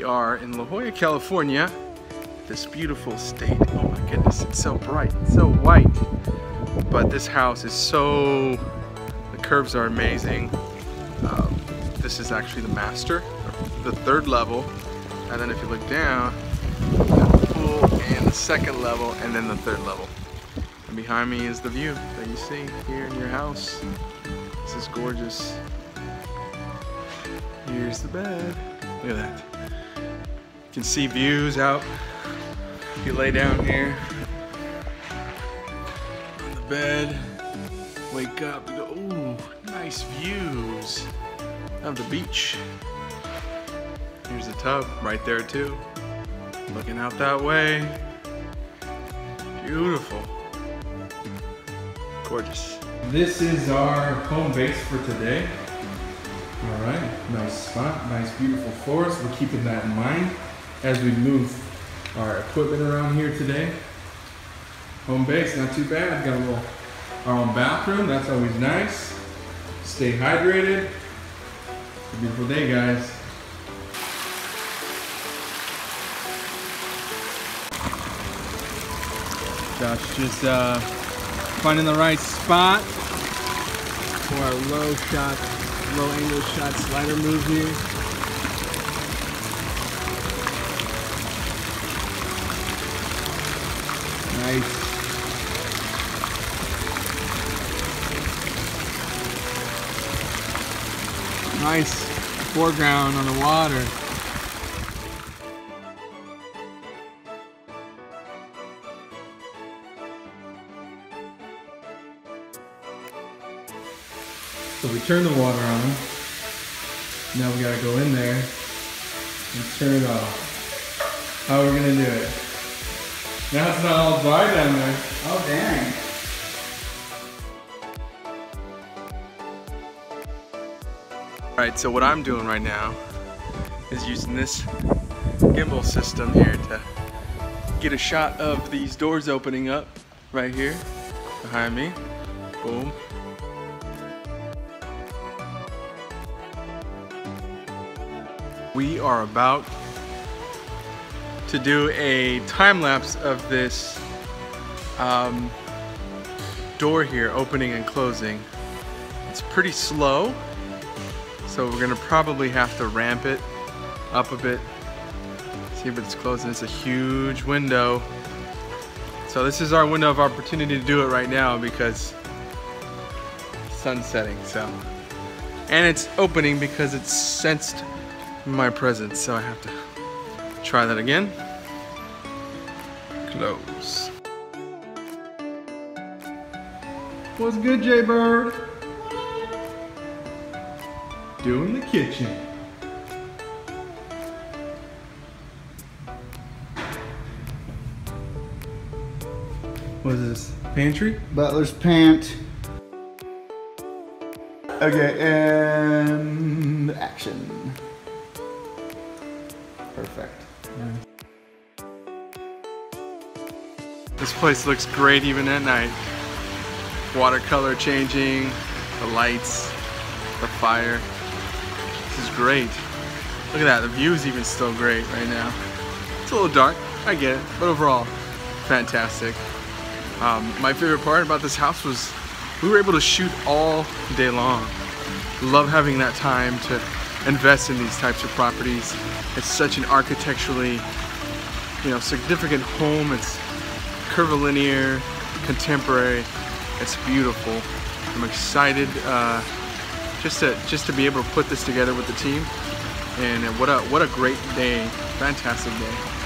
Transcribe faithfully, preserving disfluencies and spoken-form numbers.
We are in La Jolla, California, this beautiful state. Oh my goodness, it's so bright, so white. But this house is so, the curves are amazing. Um, this is actually the master, the third level. And then if you look down, you have the pool and the second level and then the third level. And behind me is the view that you see here in your house. This is gorgeous. Here's the bed. Look at that. You can see views out. If you lay down here on the bed, wake up, and go, ooh, nice views of the beach. Here's the tub right there too. Looking out that way. Beautiful. Gorgeous. This is our home base for today. All right, nice spot, nice beautiful forest. We're keeping that in mind as we move our equipment around here today. Home base, not too bad. Got a little, our own bathroom, that's always nice. Stay hydrated. It's a beautiful day, guys. Josh, just uh, finding the right spot for our low shot, low angle shot slider move here. Nice. Nice foreground on the water. So we turn the water on. Now we gotta go in there and turn it off. How are we gonna do it? Now it's not all dry down there. Oh dang. All right, so what I'm doing right now is using this gimbal system here to get a shot of these doors opening up right here behind me. Boom. We are about to do a time lapse of this um, door here opening and closing. It's pretty slow, so we're gonna probably have to ramp it up a bit. See if it's closing. It's a huge window. So this is our window of opportunity to do it right now because sun's setting. So, and it's opening because it's sensed my presence, so I have to try that again. Close. What's good, Jaybird? Doing the kitchen. What is this? Pantry? Butler's pant. Okay, and action. Perfect. Yeah. This place looks great even at night. Watercolor changing, the lights, the fire. This is great. Look at that, the view is even still great right now. It's a little dark, I get it, but overall, fantastic. Um, my favorite part about this house was we were able to shoot all day long. Love having that time to invest in these types of properties. It's such an architecturally, you know, significant home. It's curvilinear, contemporary. It's beautiful. I'm excited uh, just to just to be able to put this together with the team. And what a what a great day, fantastic day.